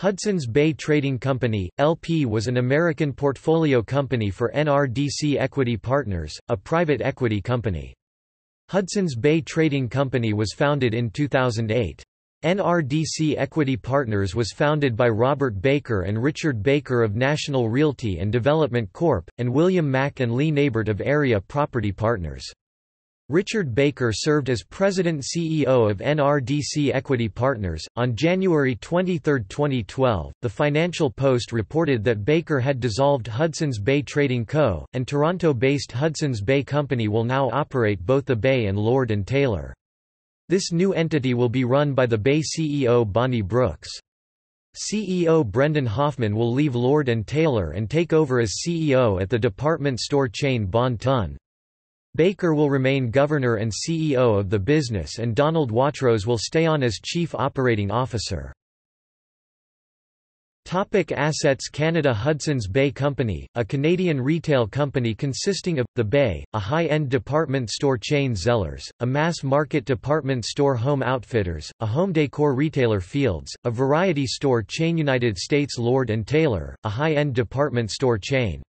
Hudson's Bay Trading Company, LP was an American portfolio company for NRDC Equity Partners, a private equity company. Hudson's Bay Trading Company was founded in 2008. NRDC Equity Partners was founded by Robert Baker and Richard Baker of National Realty and Development Corp., and William Mack and Lee Neibart of Area Property Partners. Richard Baker served as President and CEO of NRDC Equity Partners. On January 23, 2012, The Financial Post reported that Baker had dissolved Hudson's Bay Trading Co., and Toronto-based Hudson's Bay Company will now operate both The Bay and Lord and Taylor. This new entity will be run by The Bay CEO Bonnie Brooks. CEO Brendan Hoffman will leave Lord and Taylor and take over as CEO at the department store chain Bon Ton. Baker will remain governor and CEO of the business, and Donald Watrose will stay on as chief operating officer. Topic: Assets. Canada. Hudson's Bay Company, a Canadian retail company consisting of, The Bay, a high-end department store chain Zellers, a mass-market department store Home Outfitters, a home decor retailer Fields, a variety store chain United States Lord and Taylor, a high-end department store chain.